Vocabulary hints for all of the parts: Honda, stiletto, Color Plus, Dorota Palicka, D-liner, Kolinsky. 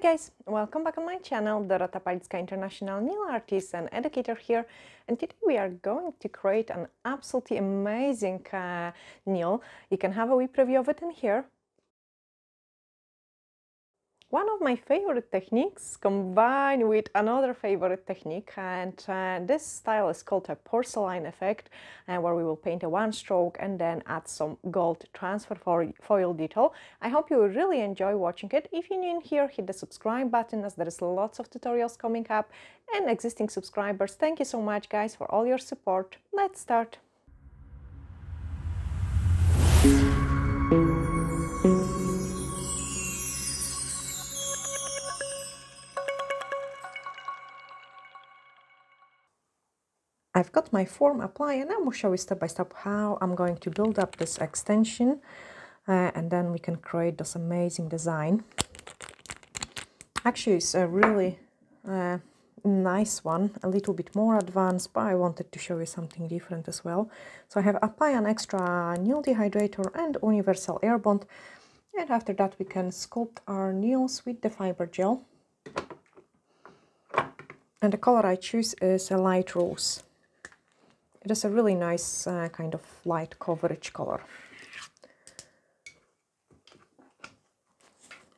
Hi guys, welcome back on my channel. Dorota Palicka, international nail artist and educator here, and today we are going to create an absolutely amazing nail. You can have a wee preview of it in here. One of my favorite techniques combined with another favorite technique, and this style is called a porcelain effect, where we will paint a one stroke and then add some gold transfer foil detail. I hope you will really enjoy watching it. If you're new in here, hit the subscribe button as there is lots of tutorials coming up, and existing subscribers, thank you so much guys for all your support. Let's start. I've got my form applied, and I will show you step by step how I'm going to build up this extension, and then we can create this amazing design. Actually, it's a really nice one, a little bit more advanced, but I wanted to show you something different as well. So I have applied an extra nail dehydrator and universal air bond, and after that we can sculpt our nails with the fiber gel. And the color I choose is a light rose. It is a really nice kind of light coverage color.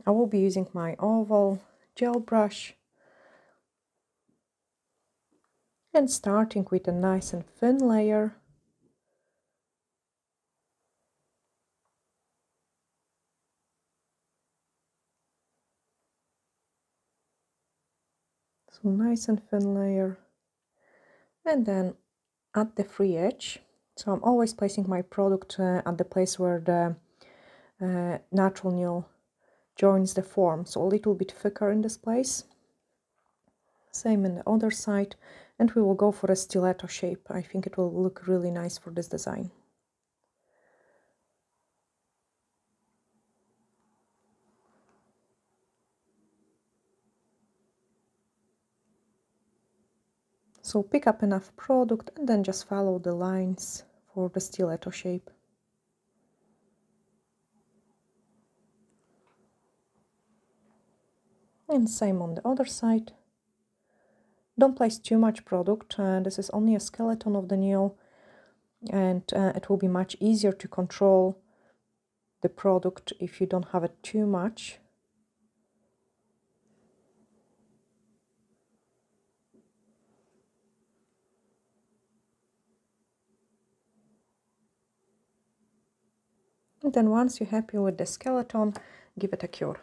I will be using my oval gel brush and starting with a nice and thin layer. So nice and thin layer, and then at the free edge. So I'm always placing my product at the place where the natural nail joins the form, so a little bit thicker in this place. Same in the other side, and we will go for a stiletto shape. I think it will look really nice for this design. So pick up enough product and then just follow the lines for the stiletto shape. And same on the other side. Don't place too much product, this is only a skeleton of the nail, and it will be much easier to control the product if you don't have it too much. And then once you're happy with the skeleton, give it a cure.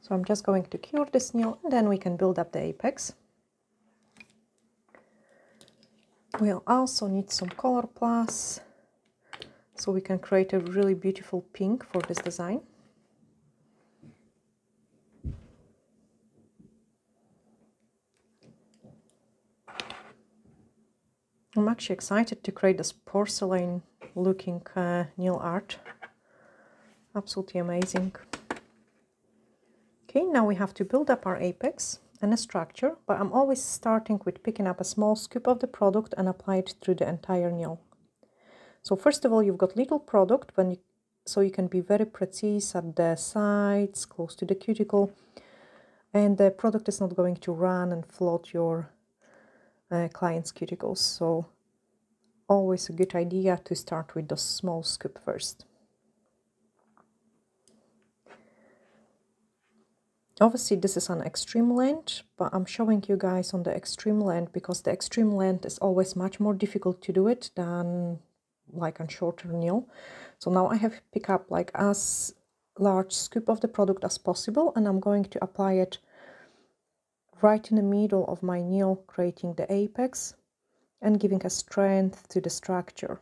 So I'm just going to cure this nail, and then we can build up the apex. We'll also need some Color Plus, so we can create a really beautiful pink for this design. I'm actually excited to create this porcelain looking nail art. Absolutely amazing. Okay, now we have to build up our apex and a structure, but I'm always starting with picking up a small scoop of the product and apply it through the entire nail. So first of all, you've got little product, so you can be very precise at the sides, close to the cuticle, and the product is not going to run and float your clients' cuticles, so always a good idea to start with the small scoop first. Obviously this is an extreme length, but I'm showing you guys on the extreme length because the extreme length is always much more difficult to do it than like on shorter nail. So now I have to pick up like as large scoop of the product as possible, and I'm going to apply it right in the middle of my nail, creating the apex and giving a strength to the structure.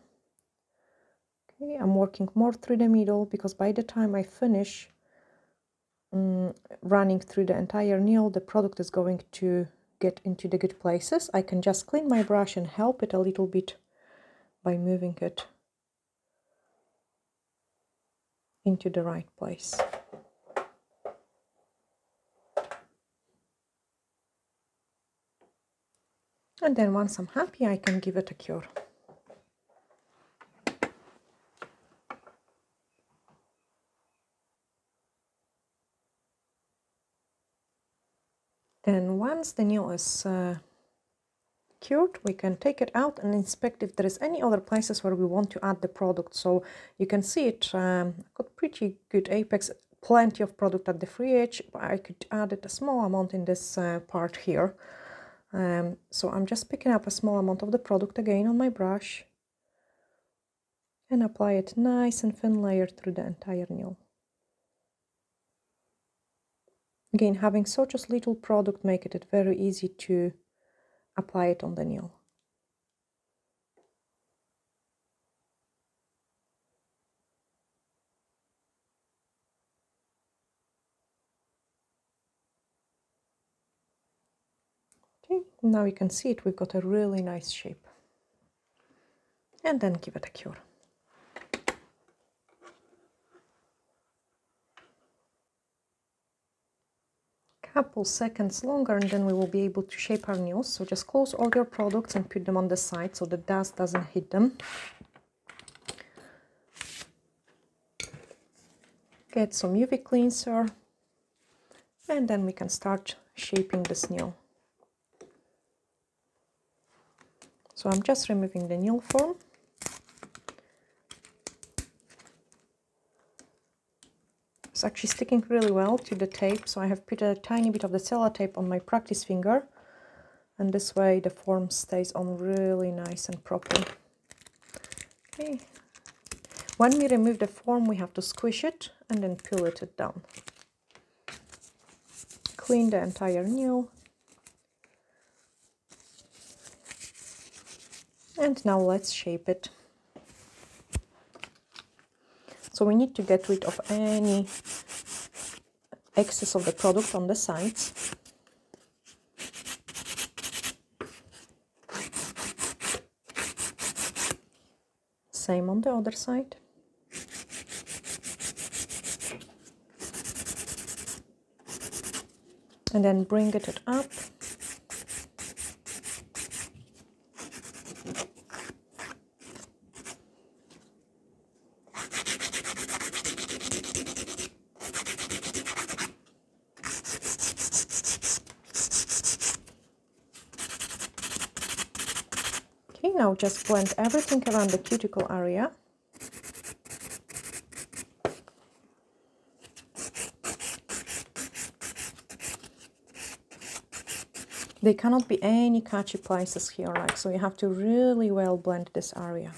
Okay, I'm working more through the middle because by the time I finish running through the entire nail, the product is going to get into the good places. I can just clean my brush and help it a little bit by moving it into the right place. And then once I'm happy, I can give it a cure. And once the nail is cured, we can take it out and inspect if there is any other places where we want to add the product. So you can see it got pretty good apex, plenty of product at the free edge, but I could add it a small amount in this part here. So I'm just picking up a small amount of the product again on my brush and apply it nice and thin layer through the entire nail. Again, having so just little product makes it very easy to apply it on the nail. Okay, now you can see it, we've got a really nice shape. And then give it a cure. Couple seconds longer and then we will be able to shape our nails. So just close all your products and put them on the side so the dust doesn't hit them. Get some UV cleanser and then we can start shaping this nail. So I'm just removing the nail form. It's actually sticking really well to the tape, so I have put a tiny bit of the sellotape on my practice finger, and this way the form stays on really nice and proper. Okay. When we remove the form, we have to squish it and then peel it down. Clean the entire nail. And now let's shape it. So we need to get rid of any excess of the product on the sides. Same on the other side. And then bring it up. Now just blend everything around the cuticle area. There cannot be any catchy places here, like, so you have to really well blend this area.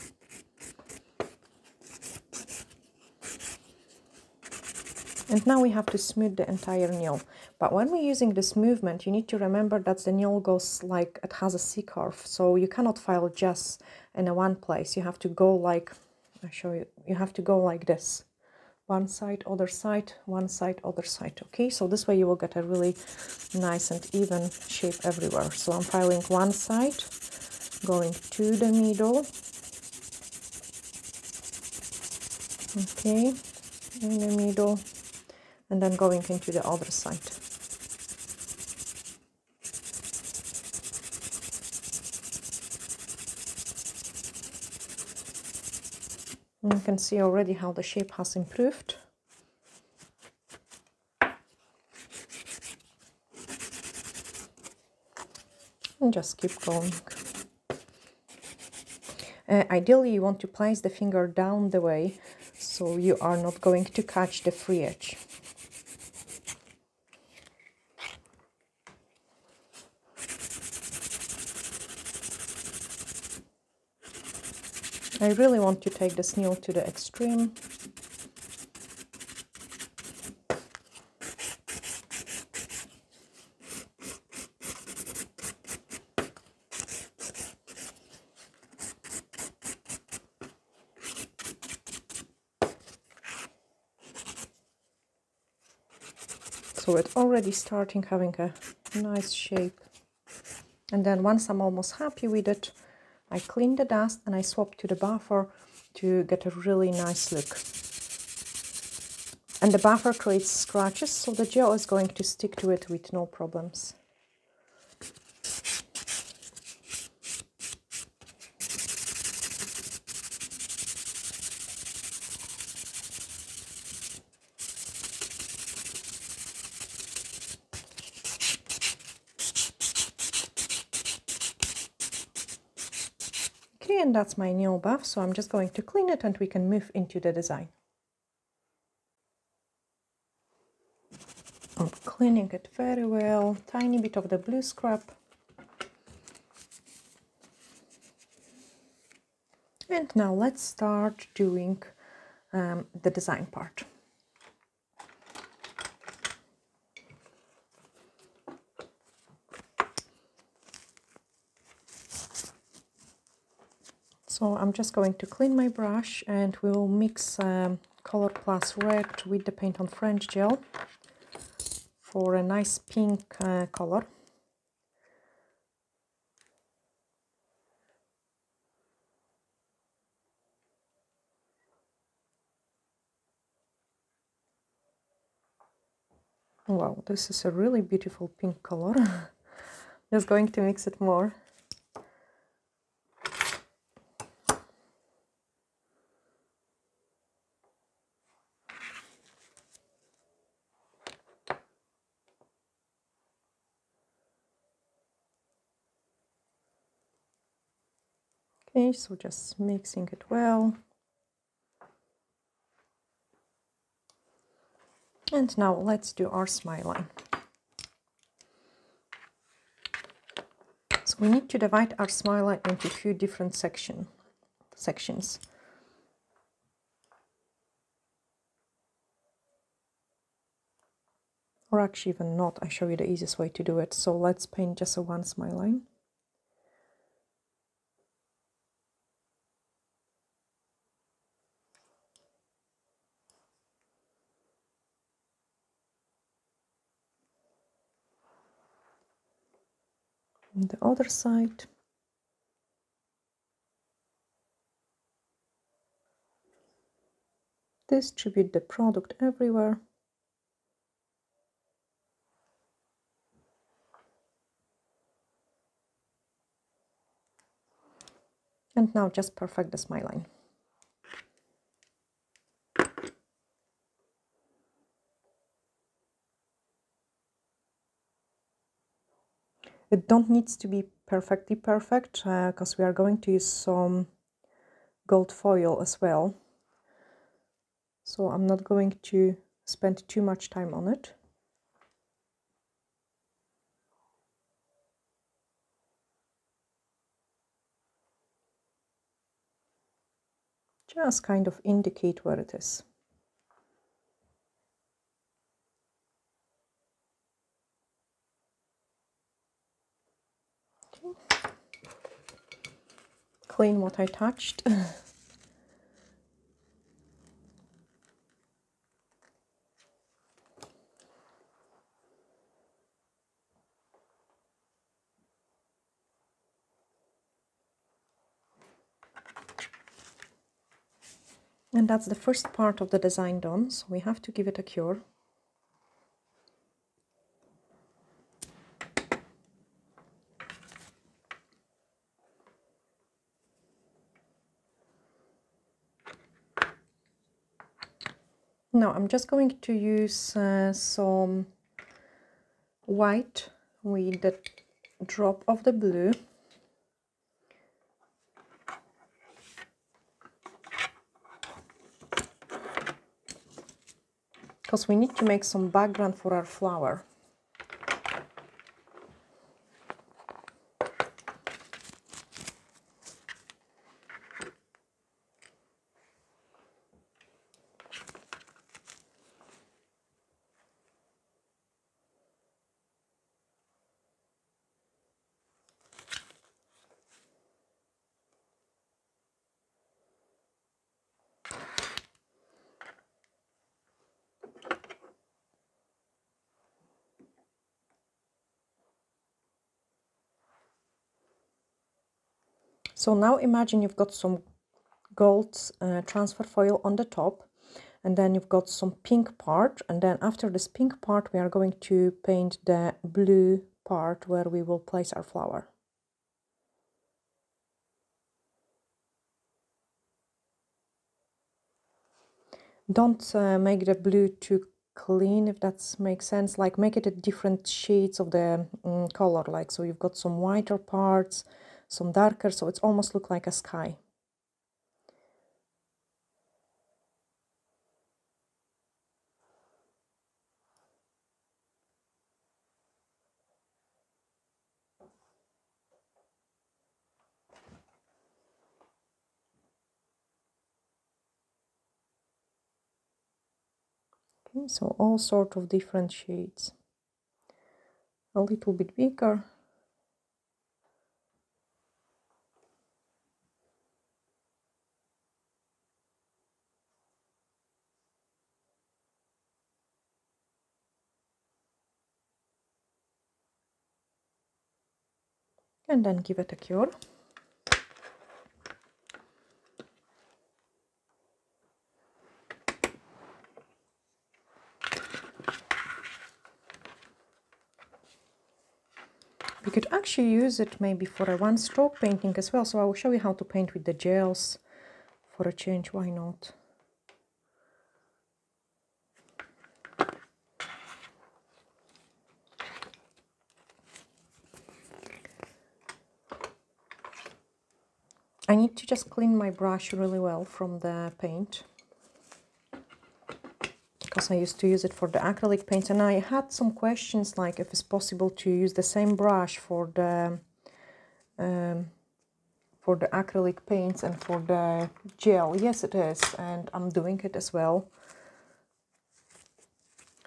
And now we have to smooth the entire nail. But when we're using this movement, you need to remember that the nail goes like it has a C-curve. So you cannot file just in one place. You have to go like, I'll show you, you have to go like this. One side, other side, okay? So this way you will get a really nice and even shape everywhere. So I'm filing one side, going to the middle. Okay, in the middle. And then going into the other side. And you can see already how the shape has improved. And just keep going. Ideally, you want to place the finger down the way so you are not going to catch the free edge. I really want to take this nail to the extreme. So it's already starting having a nice shape. And then once I'm almost happy with it, I clean the dust and I swap to the buffer to get a really nice look. And the buffer creates scratches, so the gel is going to stick to it with no problems. Kolinsky, and that's my nail buff, so I'm just going to clean it and we can move into the design. I'm cleaning it very well, tiny bit of the blue scrub, and now let's start doing the design part. So I'm just going to clean my brush and we'll mix Color Plus Red with the Paint on French gel for a nice pink color. Wow, this is a really beautiful pink color. Just going to mix it more. Okay, so just mixing it well. And now let's do our smile line. So we need to divide our smile line into a few different sections. Or actually even not, I show you the easiest way to do it. So let's paint just one smile line. The other side. Distribute the product everywhere. And now just perfect the smile line. It don't needs to be perfectly perfect because we are going to use some gold foil as well. So I'm not going to spend too much time on it. Just kind of indicate where it is. Clean what I touched. And that's the first part of the design done, so we have to give it a cure. Now I'm just going to use some white with the drop of the blue. Because we need to make some background for our flower. So now imagine you've got some gold transfer foil on the top, and then you've got some pink part, and then after this pink part we are going to paint the blue part where we will place our flower. Don't make the blue too clean, if that makes sense. Like make it at different shades of the color, like so you've got some whiter parts, some darker, so it's almost look like a sky. So all sort of different shades, a little bit bigger. And then give it a cure. You could actually use it maybe for a one-stroke painting as well, so I will show you how to paint with the gels for a change, why not? I need to just clean my brush really well from the paint, because I used to use it for the acrylic paints, and I had some questions like if it's possible to use the same brush for the acrylic paints and for the gel. Yes, it is, and I'm doing it as well.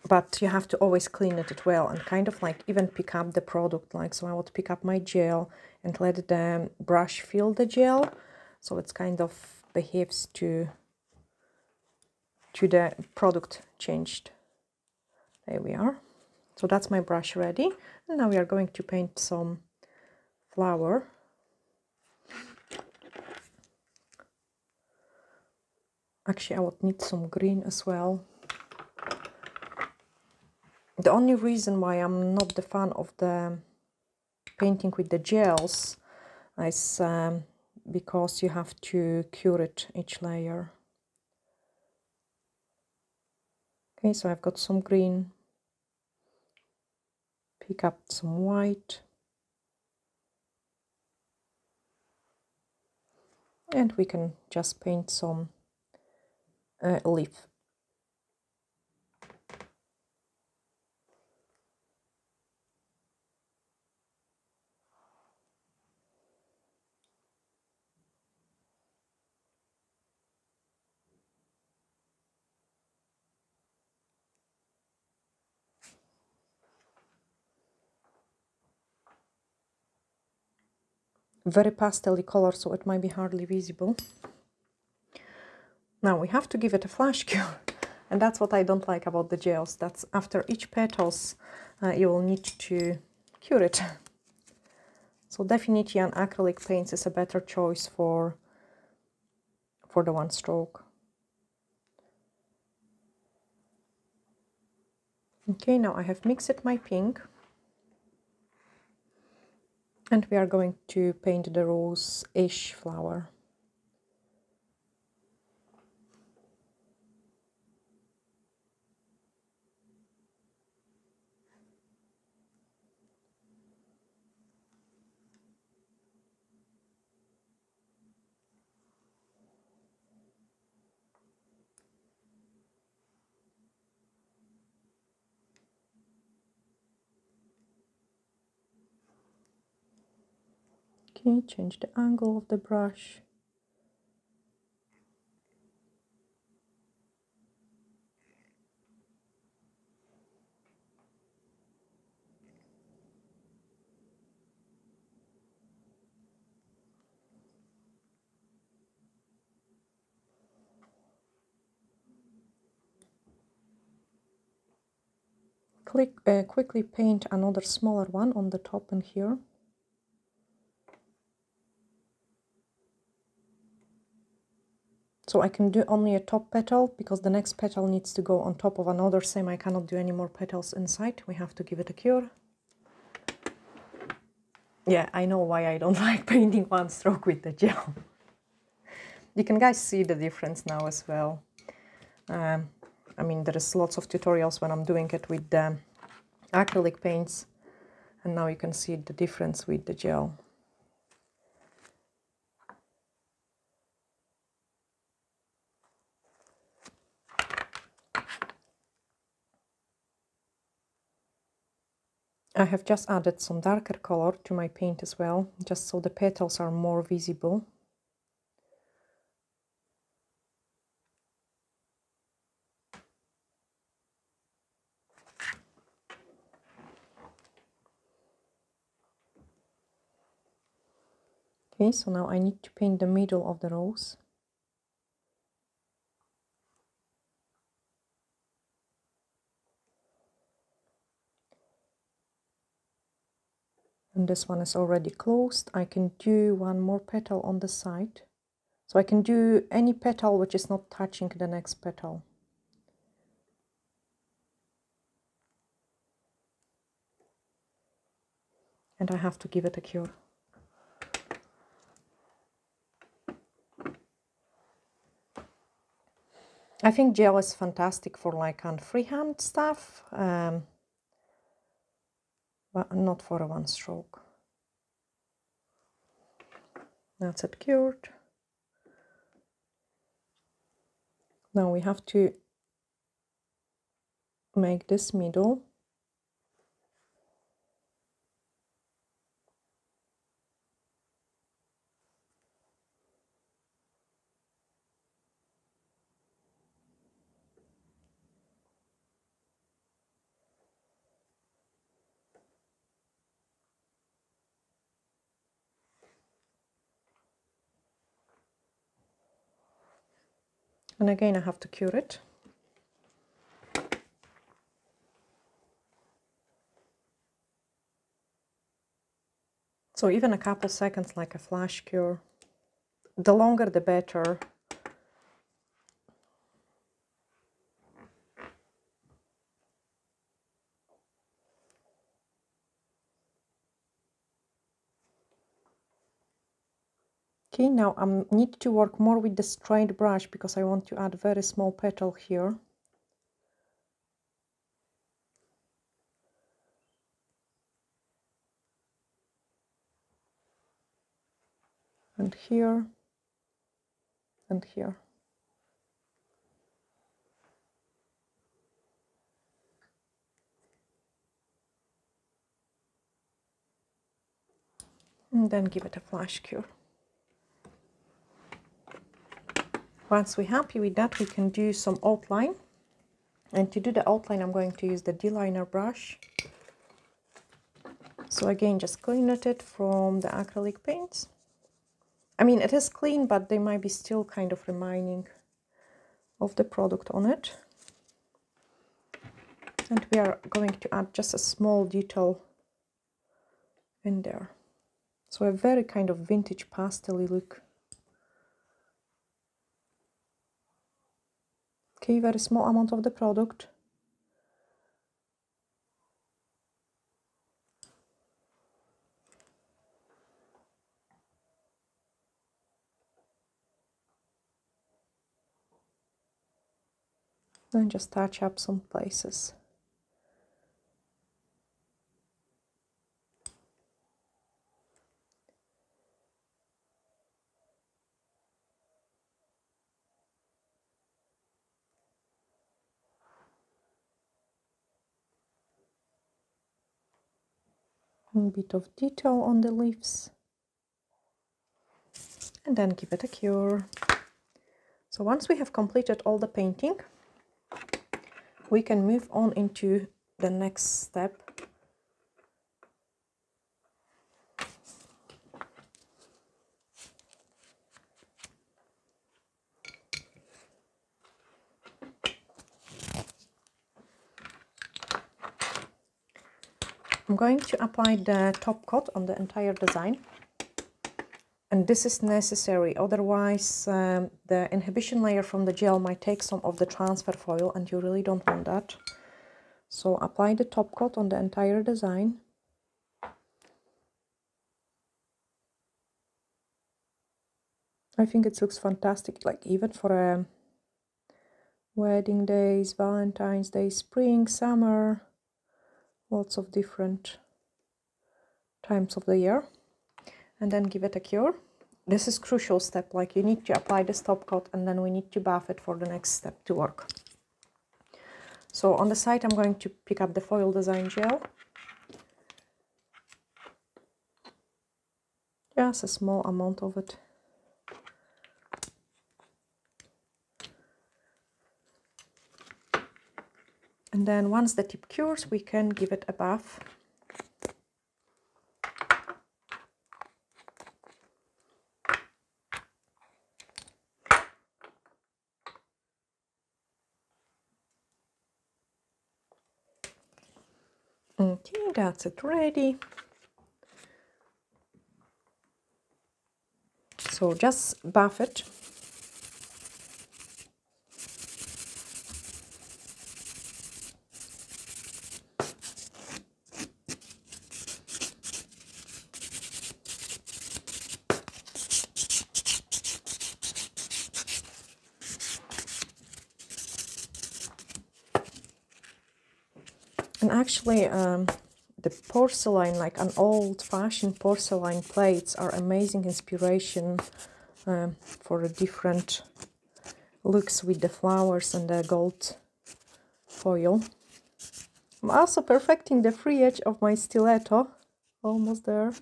But you have to always clean it well and kind of like even pick up the product. Like, so I would pick up my gel and let the brush fill the gel, so it's kind of behaves to the product changed. There we are. So that's my brush ready, and now we are going to paint some flower. Actually, I would need some green as well. The only reason why I'm not the fan of the painting with the gels is because you have to cure it each layer. Okay, so I've got some green, pick up some white, and we can just paint some leaf. Very pastel-y color, so it might be hardly visible. Now we have to give it a flash cure, and that's what I don't like about the gels. That's after each petals, you will need to cure it. So definitely an acrylic paints is a better choice for the one stroke. Okay, now I have mixed my pink. And we are going to paint the rose-ish flower. Okay, change the angle of the brush. Quickly paint another smaller one on the top and here. So I can do only a top petal, because the next petal needs to go on top of another. Same, I cannot do any more petals inside. We have to give it a cure. Yeah, I know why I don't like painting one stroke with the gel. You can guys see the difference now as well. I mean, there is lots of tutorials when I'm doing it with the acrylic paints. And now you can see the difference with the gel. I have just added some darker color to my paint as well, just so the petals are more visible. Okay, so now I need to paint the middle of the rose. And this one is already closed. I can do one more petal on the side. So I can do any petal which is not touching the next petal. And I have to give it a cure. I think gel is fantastic for like on freehand stuff, but not for a one stroke. That's it cured. Now we have to make this middle. And again, I have to cure it. So even a couple seconds, like a flash cure. The longer, the better. Okay, now I need to work more with the straight brush because I want to add very small petal here. And here. And here. And then give it a flash cure. Once we're happy with that, we can do some outline. And to do the outline, I'm going to use the D-liner brush. So again, just clean it from the acrylic paints. I mean, it is clean, but they might be still kind of remaining of the product on it. And we are going to add just a small detail in there. So a very kind of vintage pastel-y look. Okay, very small amount of the product. Then just touch up some places. A bit of detail on the leaves, and then give it a cure. So once we have completed all the painting, we can move on into the next step. I'm going to apply the top coat on the entire design, and this is necessary, otherwise the inhibition layer from the gel might take some of the transfer foil, and you really don't want that. So apply the top coat on the entire design. I think it looks fantastic, like even for a wedding days, Valentine's Day, spring, summer. Lots of different times of the year. And then give it a cure. This is crucial step, like you need to apply this top coat, and then we need to buff it for the next step to work. So on the side I'm going to pick up the foil design gel just a small amount of it. And then once the tip cures, we can give it a buff. Okay, that's it ready. So just buff it. And actually, the porcelain, like an old-fashioned porcelain plates, are amazing inspiration for different looks with the flowers and the gold foil. I'm also perfecting the free edge of my stiletto. Almost there.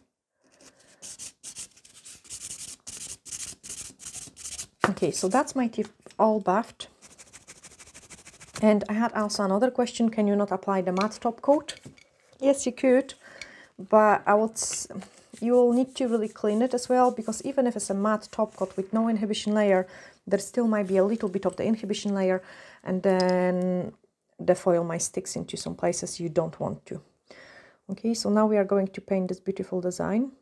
Okay, so that's my tip, all buffed. And I had also another question, can you not apply the matte top coat? Yes, you could, but you will need to really clean it as well, because even if it's a matte top coat with no inhibition layer, there still might be a little bit of the inhibition layer, and then the foil might stick into some places you don't want to. Okay, so now we are going to paint this beautiful design.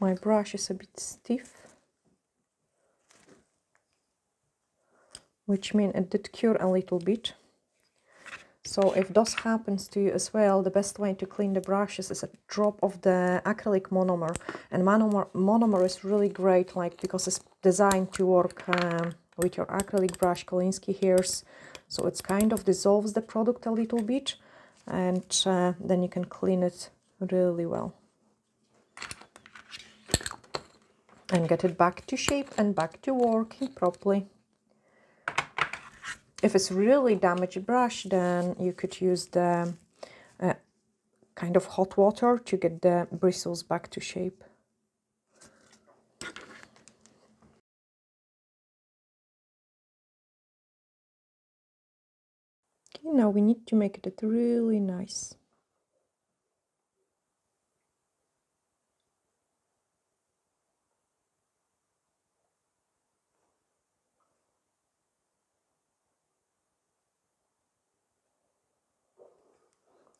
My brush is a bit stiff, which means it did cure a little bit. So if this happens to you as well, the best way to clean the brushes is a drop of the acrylic monomer. And monomer is really great, like, because it's designed to work with your acrylic brush, Kolinsky hairs. So it kind of dissolves the product a little bit, and then you can clean it really well. And get it back to shape and back to working properly. If it's really damaged brush, then you could use the kind of hot water to get the bristles back to shape. Okay, now we need to make it really nice.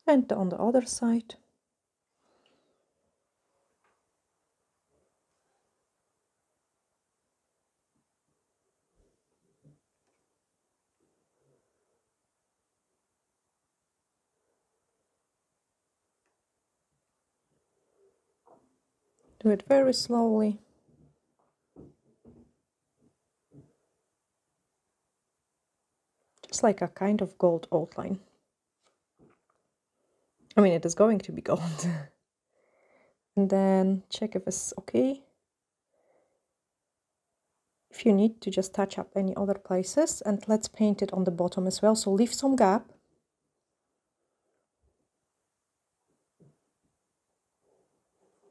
And on the other side. Do it very slowly. Just like a kind of gold outline. I mean, it is going to be gold. And then check if it's okay. If you need to just touch up any other places, and let's paint it on the bottom as well. So leave some gap.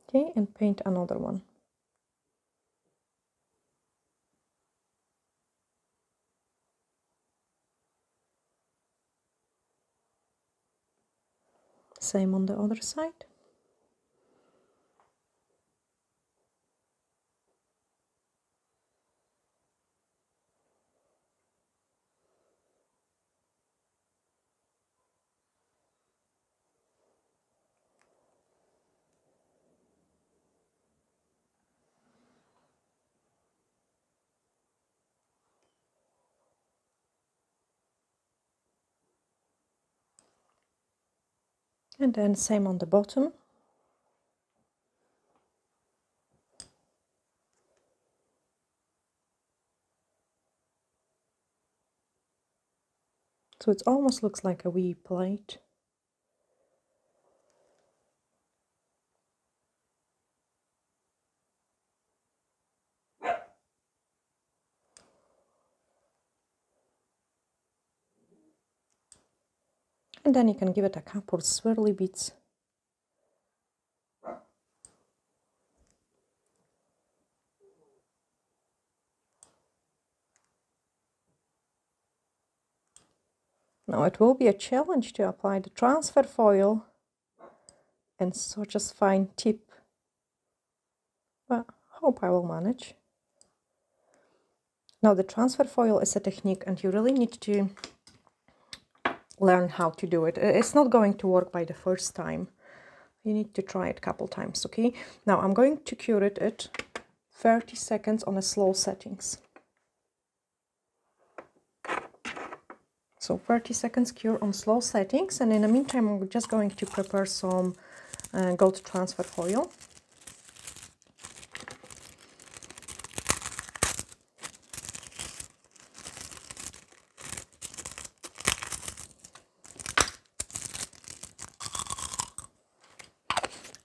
Okay, and paint another one. Same on the other side. And then same on the bottom. So it almost looks like a wee plate. and then you can give it a couple swirly beads. Now it will be a challenge to apply the transfer foil and such a fine tip, but I hope I will manage. Now the transfer foil is a technique and you really need to learn how to do it. It's not going to work by the first time. You need to try it a couple times, okay? Now I'm going to cure it at 30 seconds on a slow settings. So 30 seconds cure on slow settings, and in the meantime I'm just going to prepare some gold transfer foil.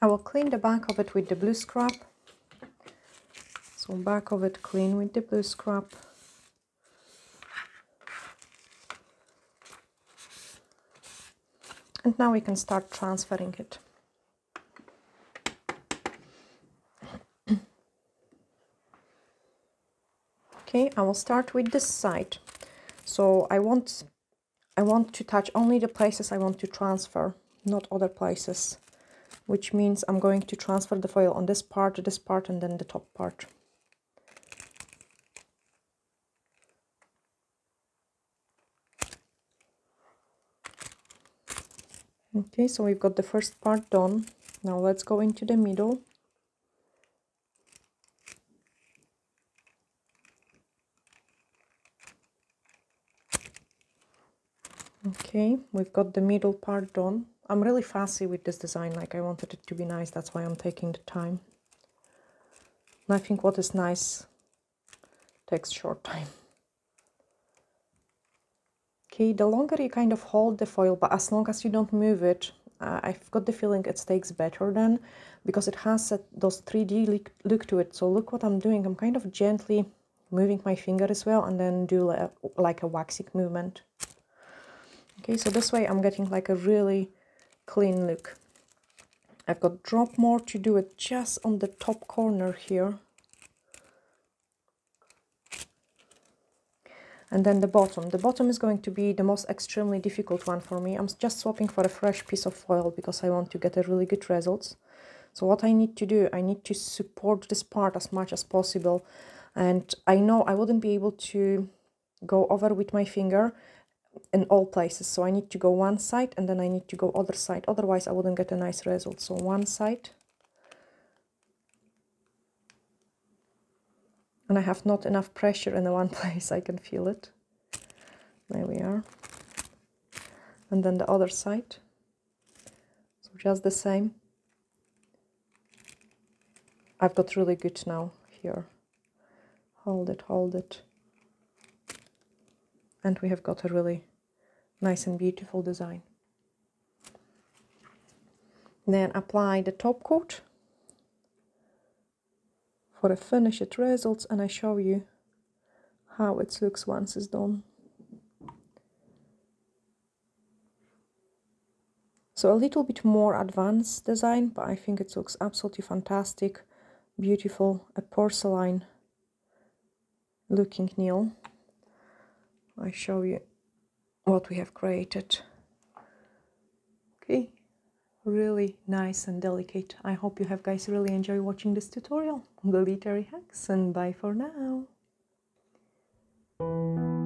I will clean the back of it with the blue scrub. So back of it clean with the blue scrub. And now we can start transferring it. Okay, I will start with this side. So I want to touch only the places I want to transfer, not other places. Which means I'm going to transfer the foil on this part, and then the top part. Okay, so we've got the first part done. Now let's go into the middle. Okay, we've got the middle part done. I'm really fussy with this design, like I wanted it to be nice, that's why I'm taking the time. And I think what is nice takes short time. Okay, the longer you kind of hold the foil, but as long as you don't move it, I've got the feeling it sticks better then, because it has those 3D look to it. So look what I'm doing, I'm kind of gently moving my finger as well, and then do like a waxing movement. Okay, so this way I'm getting like a really clean look. I've got drop more to do it just on the top corner here, and then the bottom. The bottom is going to be the most extremely difficult one for me. I'm just swapping for a fresh piece of foil because I want to get a really good results. So what I need to do, I need to support this part as much as possible, and I know I wouldn't be able to go over with my finger in all places, so I need to go one side and then I need to go other side, otherwise I wouldn't get a nice result. So one side, and I have not enough pressure in the one place, I can feel it. There we are, and then the other side, so just the same. I've got really good now here. Hold it, hold it, and we have got a really nice and beautiful design. Then apply the top coat for a finished results, and I show you how it looks once it's done. So a little bit more advanced design, but I think it looks absolutely fantastic, beautiful, a porcelain looking nail. I show you what we have created. Okay, really nice and delicate. I hope you have guys really enjoy watching this tutorial, the glittery hacks, and bye for now.